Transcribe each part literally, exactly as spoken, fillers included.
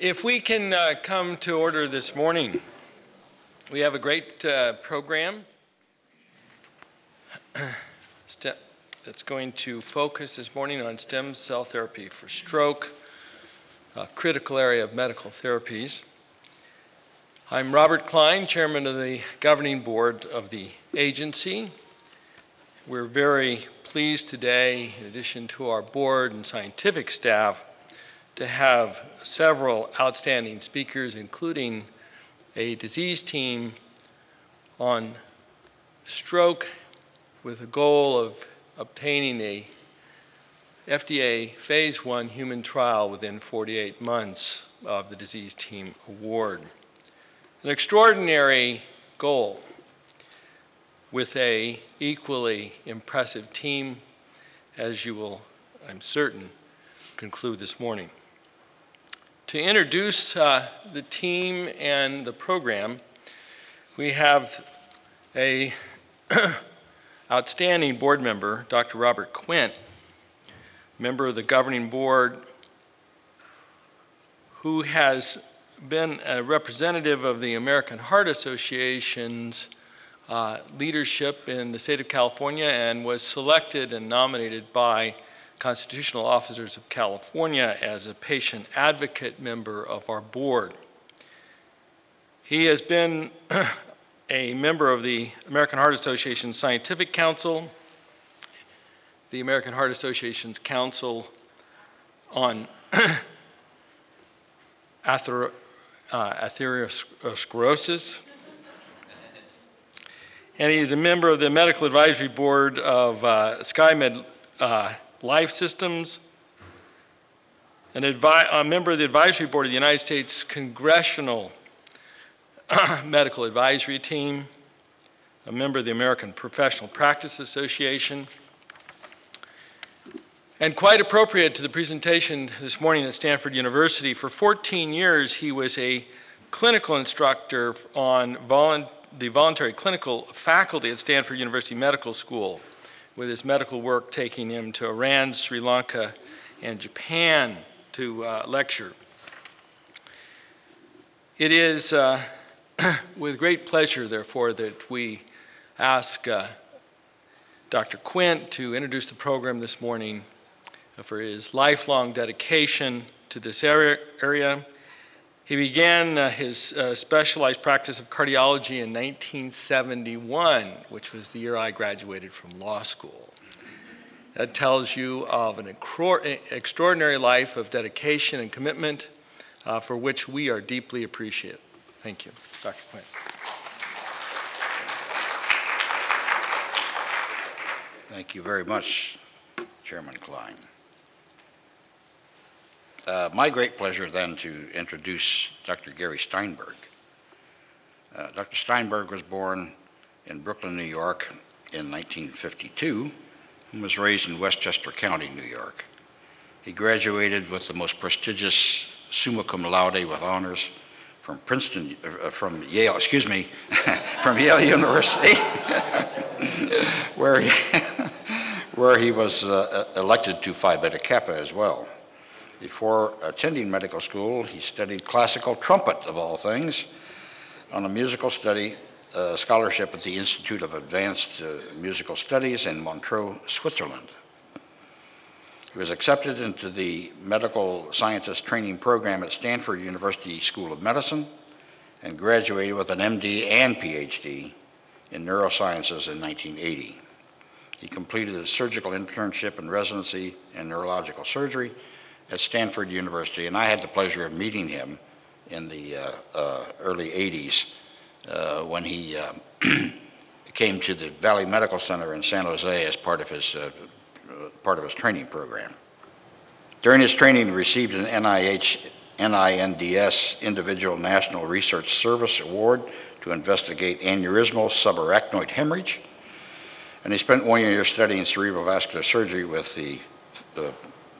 If we can uh, come to order this morning, we have a great uh, program that's going to focus this morning on stem cell therapy for stroke, a critical area of medical therapies. I'm Robert Klein, chairman of the governing board of the agency. We're very pleased today, in addition to our board and scientific staff, to have several outstanding speakers, including a disease team on stroke with a goal of obtaining a F D A phase one human trial within forty-eight months of the disease team award. An extraordinary goal with a equally impressive team, as you will, I'm certain, conclude this morning. To introduce uh, the team and the program, we have an outstanding board member, Doctor Robert Quint, member of the governing board, who has been a representative of the American Heart Association's uh, leadership in the state of California and was selected and nominated by Constitutional Officers of California as a patient advocate member of our board. He has been a member of the American Heart Association Scientific Council, the American Heart Association's Council on ather uh, atherosclerosis, and he is a member of the Medical Advisory Board of uh, SkyMed uh, Life Systems, an a member of the Advisory Board of the United States Congressional Medical Advisory Team, a member of the American Professional Practice Association, and quite appropriate to the presentation this morning at Stanford University, for fourteen years he was a clinical instructor on volu- the voluntary clinical faculty at Stanford University Medical School, with his medical work taking him to Iran, Sri Lanka, and Japan to uh, lecture. It is uh, with great pleasure, therefore, that we ask uh, Doctor Quint to introduce the program this morning for his lifelong dedication to this area. He began uh, his uh, specialized practice of cardiology in nineteen seventy-one, which was the year I graduated from law school. That tells you of an extraordinary life of dedication and commitment uh, for which we are deeply appreciative. Thank you, Doctor Quint. Thank you very much, Chairman Klein. Uh, my great pleasure then to introduce Doctor Gary Steinberg. Uh, Doctor Steinberg was born in Brooklyn, New York in nineteen fifty-two and was raised in Westchester County, New York. He graduated with the most prestigious summa cum laude with honors from Princeton, uh, from Yale, excuse me, from Yale University, where, he, where he was uh, elected to Phi Beta Kappa as well. Before attending medical school, he studied classical trumpet, of all things, on a musical study uh, scholarship at the Institute of Advanced uh, Musical Studies in Montreux, Switzerland. He was accepted into the Medical Scientist Training Program at Stanford University School of Medicine and graduated with an M D and P H D in neurosciences in nineteen eighty. He completed a surgical internship and residency in neurological surgery at Stanford University, and I had the pleasure of meeting him in the uh, uh, early eighties uh, when he uh, came to the Valley Medical Center in San Jose as part of his uh, part of his training program. During his training, he received an N I H N I N D S Individual National Research Service Award to investigate aneurysmal subarachnoid hemorrhage, and he spent one year studying cerebrovascular surgery with the uh,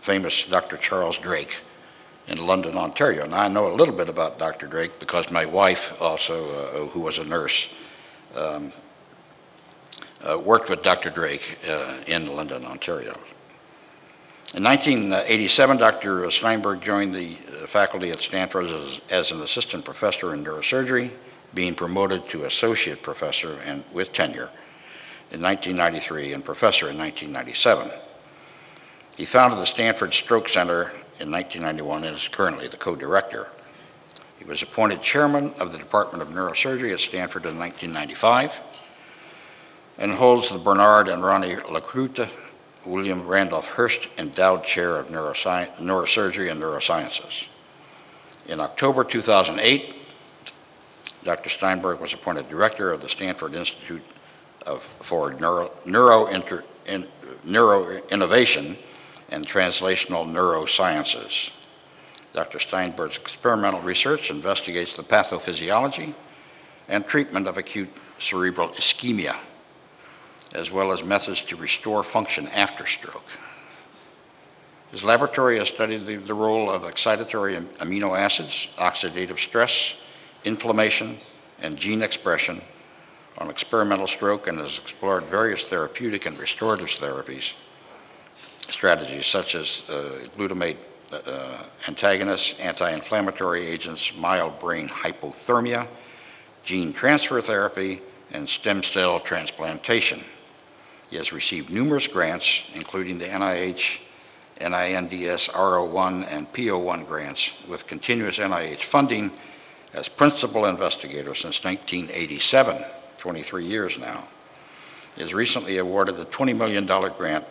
famous Doctor Charles Drake in London, Ontario. Now I know a little bit about Doctor Drake because my wife also, uh, who was a nurse, um, uh, worked with Doctor Drake uh, in London, Ontario. In nineteen eighty-seven, Doctor Steinberg joined the faculty at Stanford as, as an assistant professor in neurosurgery, being promoted to associate professor and with tenure in nineteen ninety-three and professor in nineteen ninety-seven. He founded the Stanford Stroke Center in nineteen ninety-one and is currently the co-director. He was appointed chairman of the Department of Neurosurgery at Stanford in nineteen ninety-five and holds the Bernard and Ronnie Lacroute, William Randolph Hearst Endowed Chair of Neurosci- Neurosurgery and Neurosciences. In October two thousand eight, Doctor Steinberg was appointed director of the Stanford Institute of, for Neuro, Neuro Inter, in, Neuroinnovation and Translational Neurosciences. Doctor Steinberg's experimental research investigates the pathophysiology and treatment of acute cerebral ischemia, as well as methods to restore function after stroke. His laboratory has studied the, the role of excitatory amino acids, oxidative stress, inflammation, and gene expression on experimental stroke, and has explored various therapeutic and restorative therapies, strategies such as uh, glutamate uh, antagonists, anti-inflammatory agents, mild brain hypothermia, gene transfer therapy, and stem cell transplantation. He has received numerous grants, including the N I H, N I N D S R O one, and P O one grants, with continuous N I H funding as principal investigator since nineteen eighty-seven, twenty-three years now. He is recently awarded the twenty million dollars grant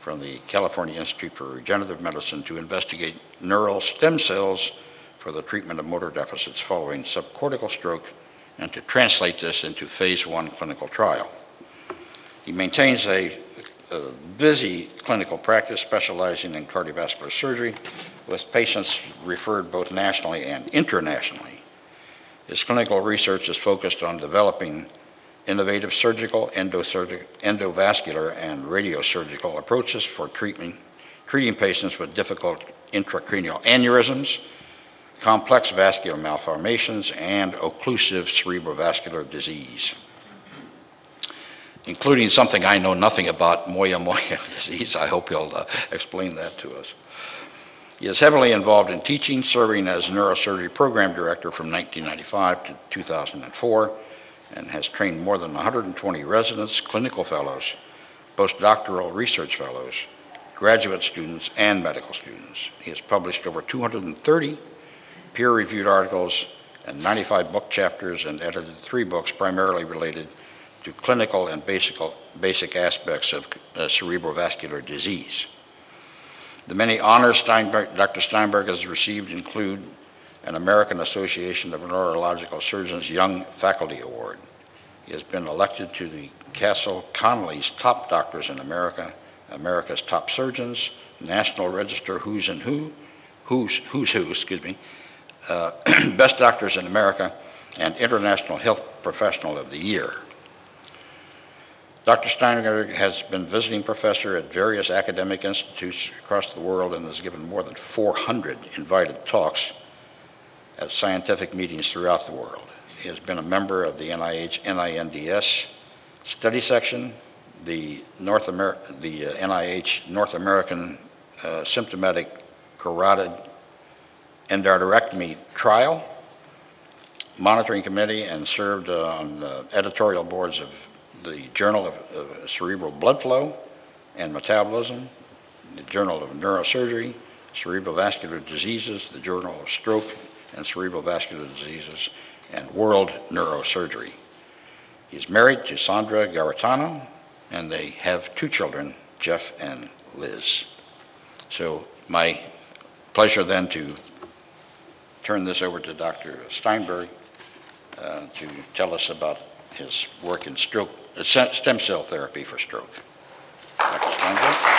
from the California Institute for Regenerative Medicine to investigate neural stem cells for the treatment of motor deficits following subcortical stroke, and to translate this into phase one clinical trial. He maintains a, a busy clinical practice specializing in cardiovascular surgery, with patients referred both nationally and internationally. His clinical research is focused on developing innovative surgical, endosurg- endovascular, and radiosurgical approaches for treatment, treating patients with difficult intracranial aneurysms, complex vascular malformations, and occlusive cerebrovascular disease, including something I know nothing about, Moyamoya disease. I hope he'll uh, explain that to us. He is heavily involved in teaching, serving as neurosurgery program director from nineteen ninety-five to two thousand four, and has trained more than one hundred twenty residents, clinical fellows, postdoctoral research fellows, graduate students, and medical students. He has published over two hundred thirty peer-reviewed articles and ninety-five book chapters, and edited three books primarily related to clinical and basic, basic aspects of uh, cerebrovascular disease. The many honors Steinberg, Doctor Steinberg has received include an American Association of Neurological Surgeons Young Faculty Award. He has been elected to the Castle Connolly's Top Doctors in America, America's Top Surgeons, National Register Who's and Who, Who's, who's Who, excuse me, Uh, Best Doctors in America, and International Health Professional of the Year. Doctor Steinberg has been visiting professor at various academic institutes across the world and has given more than four hundred invited talks at scientific meetings throughout the world. He has been a member of the N I H N I N D S study section, the, North Amer- the uh, N I H North American uh, Symptomatic Carotid Endarterectomy Trial Monitoring Committee, and served on the editorial boards of the Journal of, of Cerebral Blood Flow and Metabolism, the Journal of Neurosurgery, Cerebrovascular Diseases, the Journal of Stroke and Cerebrovascular Diseases, and World Neurosurgery. He's married to Sandra Garitano, and they have two children, Jeff and Liz. So my pleasure then to turn this over to Doctor Steinberg uh, to tell us about his work in stroke, uh, stem cell therapy for stroke. Doctor Steinberg.